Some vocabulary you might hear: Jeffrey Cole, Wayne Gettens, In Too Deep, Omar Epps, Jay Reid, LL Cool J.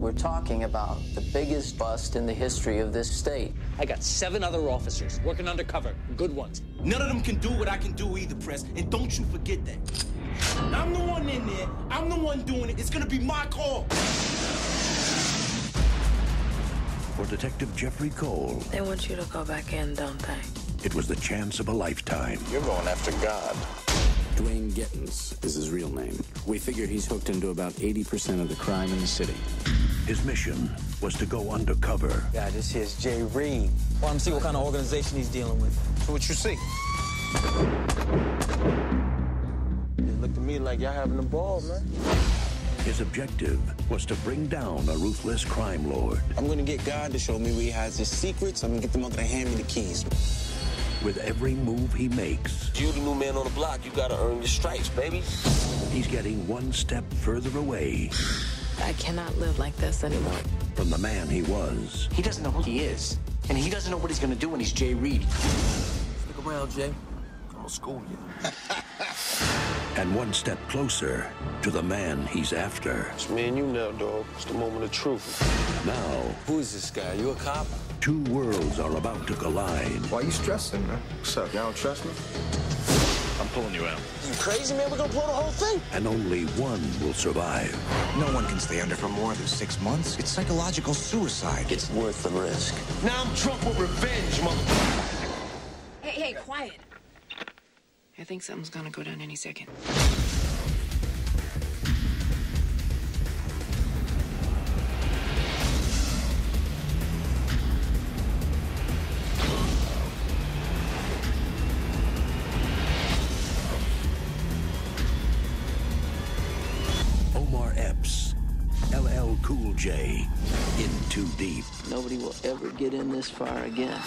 We're talking about the biggest bust in the history of this state. I got 7 other officers working undercover, good ones. None of them can do what I can do either, Press, and don't you forget that. I'm the one in there, I'm the one doing it, it's gonna be my call. For Detective Jeffrey Cole. They want you to go back in, don't they? It was the chance of a lifetime. You're going after God. Wayne Gettens is his real name. We figure he's hooked into about 80% of the crime in the city. His mission was to go undercover. Yeah, this here's Jay Reid. Well, I'm seeing what kind of organization he's dealing with. So what you see? It looked to me like y'all having a ball, man. His objective was to bring down a ruthless crime lord. I'm gonna get God to show me where he has his secrets. I'm gonna get the mother to hand me the keys. With every move he makes... You're the new man on the block. You gotta earn your stripes, baby. He's getting one step further away. I cannot live like this anymore. From the man he was. He doesn't know who he is. And he doesn't know what he's gonna do when he's Jay Reid. Stick around, Jay. I'm gonna school you. And one step closer to the man he's after. It's me and you now, dog. It's the moment of truth. Now... Who is this guy? You a cop? Two worlds are about to collide. Why are you stressing, man? What's up? Y'all don't trust me? I'm pulling you out. You crazy, man? We're gonna blow the whole thing? And only one will survive. No one can stay under for more than 6 months. It's psychological suicide. It's worth the risk. Now I'm drunk with revenge, mother... Hey, quiet. I think something's gonna go down any second. Omar Epps, LL Cool J, In Too Deep. Nobody will ever get in this far again.